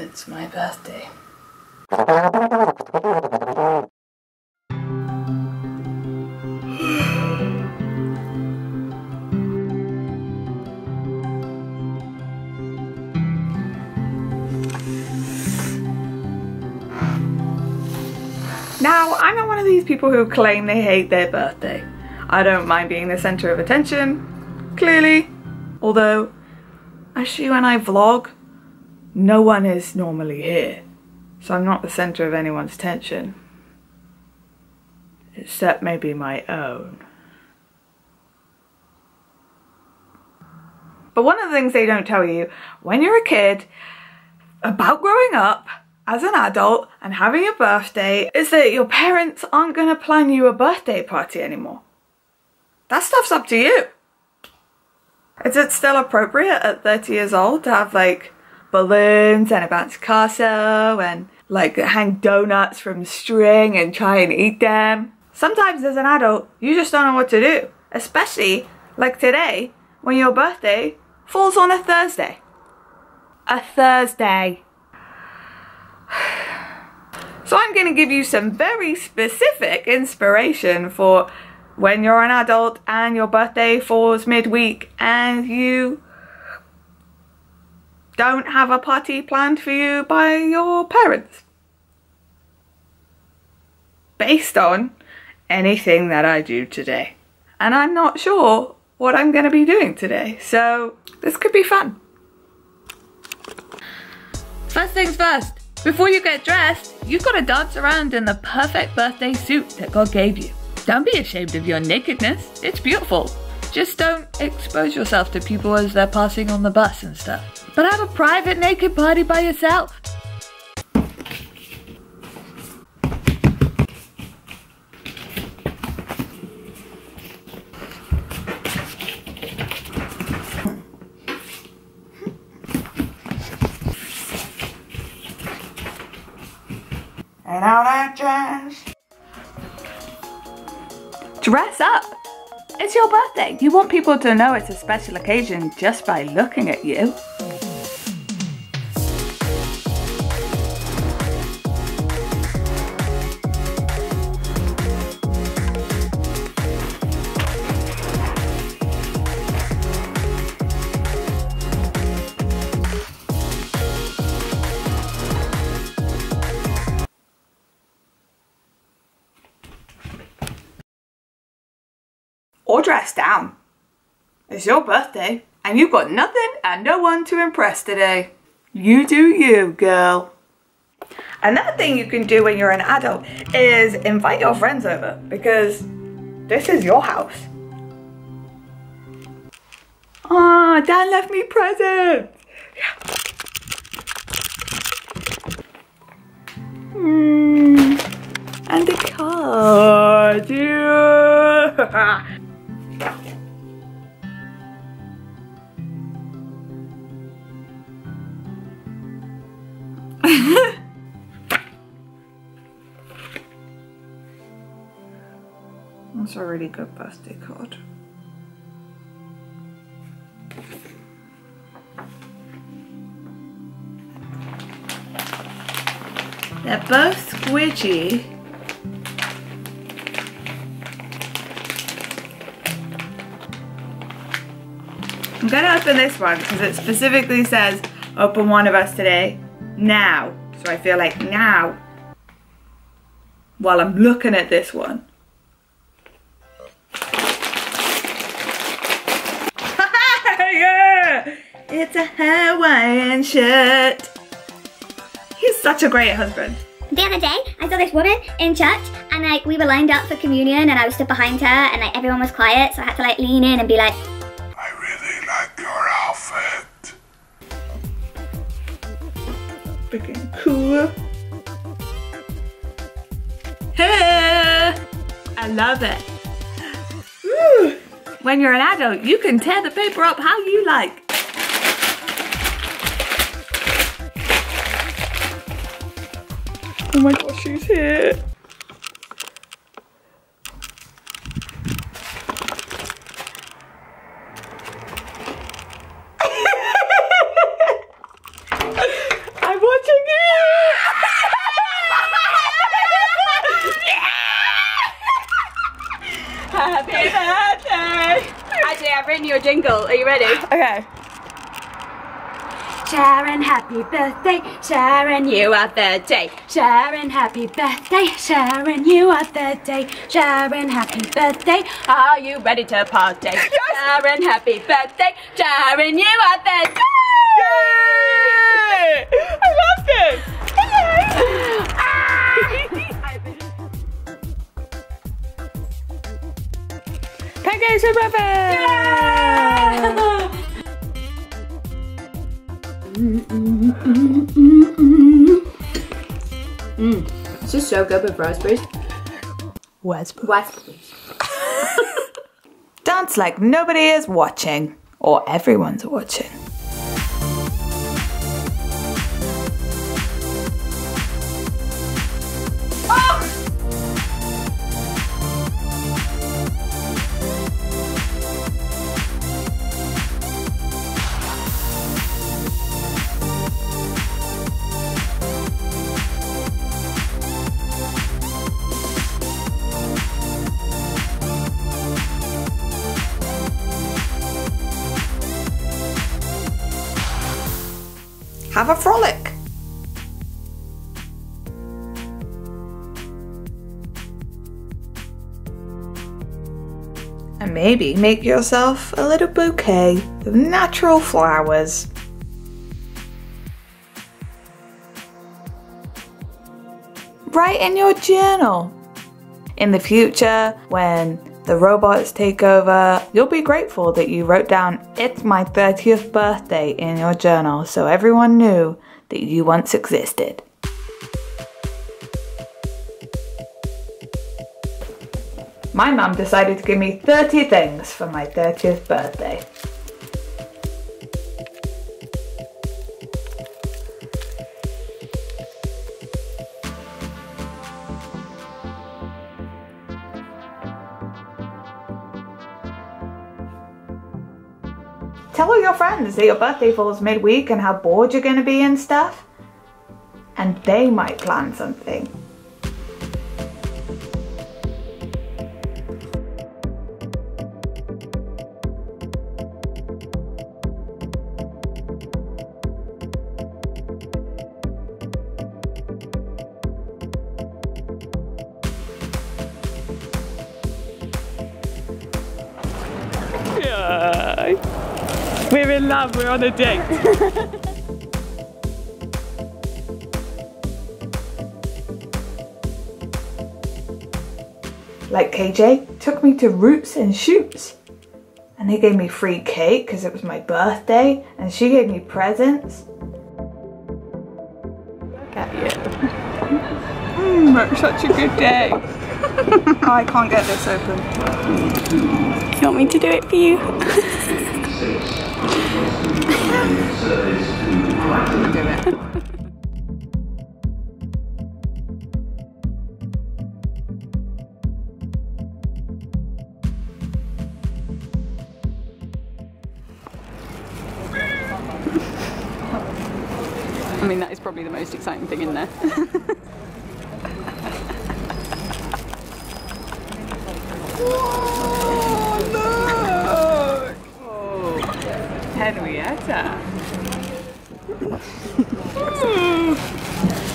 It's my birthday. Now, I'm not one of these people who claim they hate their birthday. I don't mind being the center of attention, clearly. Although, actually when I vlog, no one is normally here. So I'm not the center of anyone's attention. Except maybe my own. But one of the things they don't tell you when you're a kid about growing up as an adult and having a birthday is that your parents aren't going to plan you a birthday party anymore. That stuff's up to you. Is it still appropriate at 30 years old to have like balloons and a bounce castle and like hang donuts from string and try and eat them? Sometimes as an adult you just don't know what to do, especially like today when your birthday falls on a Thursday. A Thursday. So I'm going to give you some very specific inspiration for when you're an adult and your birthday falls midweek and you don't have a party planned for you by your parents. Based on anything that I do today. And I'm not sure what I'm going to be doing today, so this could be fun. First things first, before you get dressed, you've got to dance around in the perfect birthday suit that God gave you. Don't be ashamed of your nakedness, it's beautiful. Just don't expose yourself to people as they're passing on the bus and stuff. But have a private naked party by yourself. And all that jazz. Dress up! It's your birthday. You want people to know it's a special occasion just by looking at you. Or dress down. It's your birthday and you've got nothing and no one to impress today. You do you, girl. Another thing you can do when you're an adult is invite your friends over, because this is your house. Aw, Dan left me presents. And a card. Yeah. That's a really good birthday card. They're both squidgy. I'm going to open this one because it specifically says open one of us today. Now, so I feel like now, while I'm looking at this one. Yeah! It's a Hawaiian shirt. He's such a great husband. The other day, I saw this woman in church and like we were lined up for communion and I was stood behind her and like everyone was quiet, so I had to like lean in and be like, I really like your outfit. Freaking cool. Hey, I love it. Woo. When you're an adult, you can tear the paper up how you like. Oh my gosh, she's here. ring your jingle. Are you ready? Okay. Sharon, happy birthday. Sharon, you are the day. Sharon, happy birthday. Sharon, you are the day. Sharon, happy birthday. Are you ready to party? Yes. Sharon, happy birthday. Sharon, you are the day. Yay! I love this. Hello. Pancakes for breakfast. This is so good with raspberries. Raspberries. Dance like nobody is watching, or everyone's watching. Have a frolic. And maybe make yourself a little bouquet of natural flowers. Write in your journal. In the future, when the robots take over, you'll be grateful that you wrote down "It's my 30th birthday" in your journal, so everyone knew that you once existed. My mum decided to give me 30 things for my 30th birthday. Tell all your friends that your birthday falls midweek and how bored you're going to be and stuff, and they might plan something. Yeah. We're in love, we're on a date. Like KJ took me to Roots and Shoots, and they gave me free cake because it was my birthday, and she gave me presents. Look at you. It's such a good day. Oh, I can't get this open. Do you want me to do it for you? I mean, that is probably the most exciting thing in there.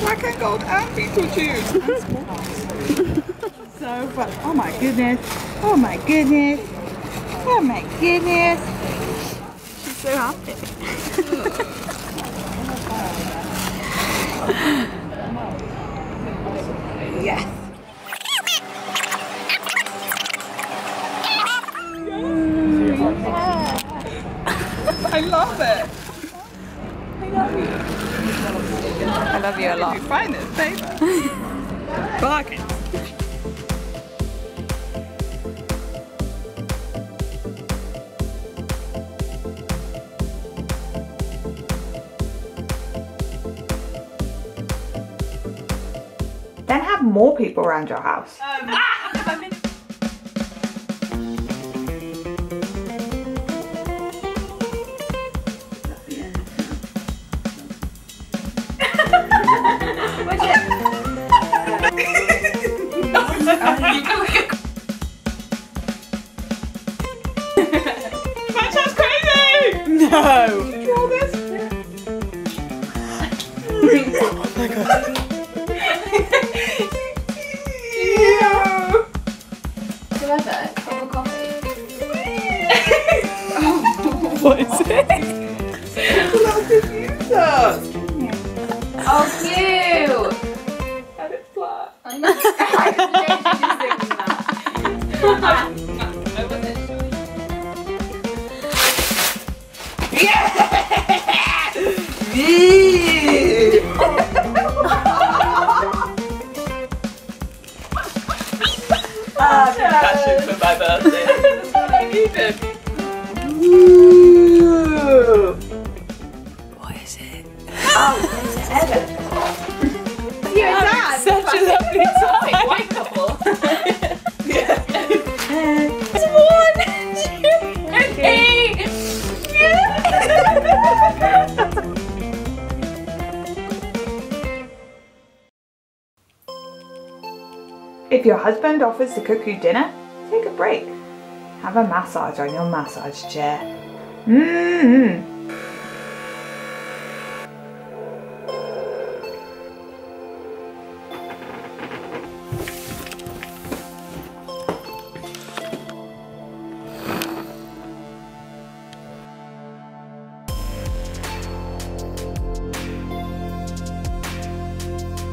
Black and gold and beetle juice. So fun. Oh my goodness. Oh my goodness. Oh my goodness. She's so happy. Yes. I love it. I love you a lot. Did you find this paper? Bargain. Then have more people around your house. Yeah. Do you have a cup of coffee? Oh, what is it? It's a little diffuser. Oh, cute. And it's flat. I know. I wasn't sure. Yeah. That shit for my birthday. That's what I needed. What is it? Oh, it's Evan. You're Dan. Such a lovely toy. White couple. It's 1, 2, and 8. If your husband offers to cook you dinner, take a break. Have a massage on your massage chair.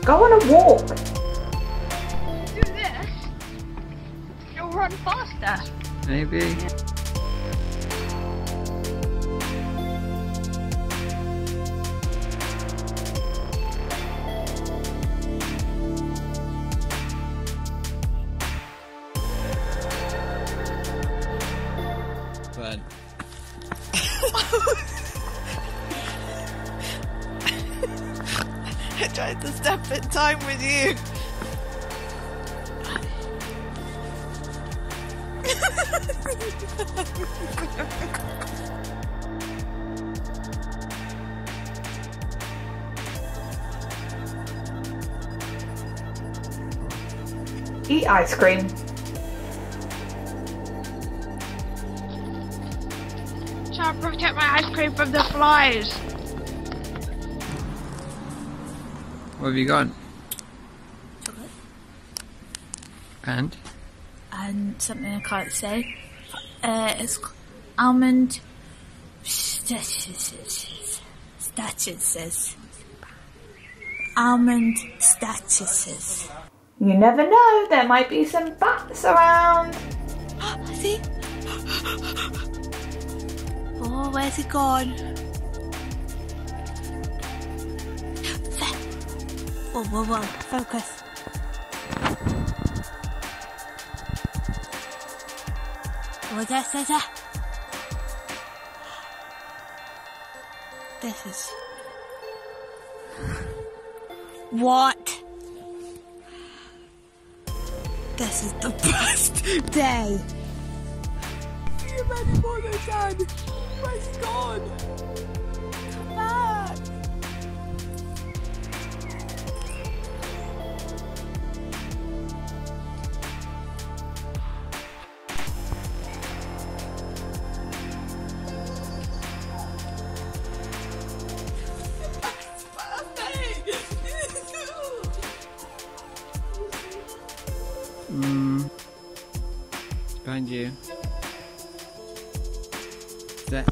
Go on a walk. Run faster. Maybe. Yeah. But. I tried to step in time with you. Eat ice cream. Try to protect my ice cream from the flies. Where have you gone? Chocolate. And? And something I can't say. It's almond statuses. Almond statuses. You never know, there might be some bats around. I see. Oh, where's he gone? Whoa, whoa, whoa, focus. Oh, there. This is... What? This is the best day. See you back for the Dan. Where's he gone? Come back. Behind you. There.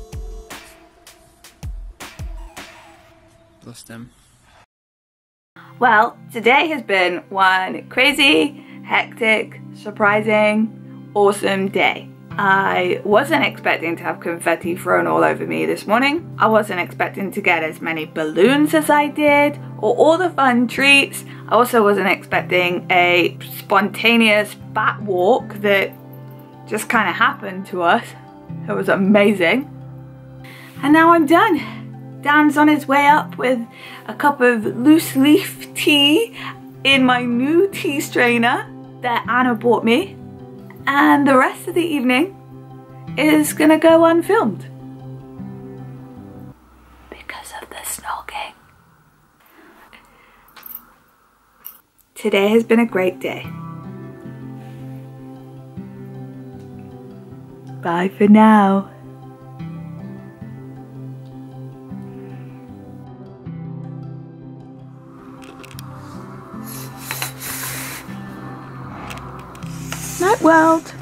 Lost them. Well, today has been one crazy, hectic, surprising, awesome day. I wasn't expecting to have confetti thrown all over me this morning. I wasn't expecting to get as many balloons as I did, or all the fun treats. I also wasn't expecting a spontaneous bat walk that just kind of happened to us. It was amazing. And now I'm done. Dan's on his way up with a cup of loose leaf tea in my new tea strainer that Anna bought me. And the rest of the evening is gonna go unfilmed because of the snorkeling. Today has been a great day. Bye for now. World.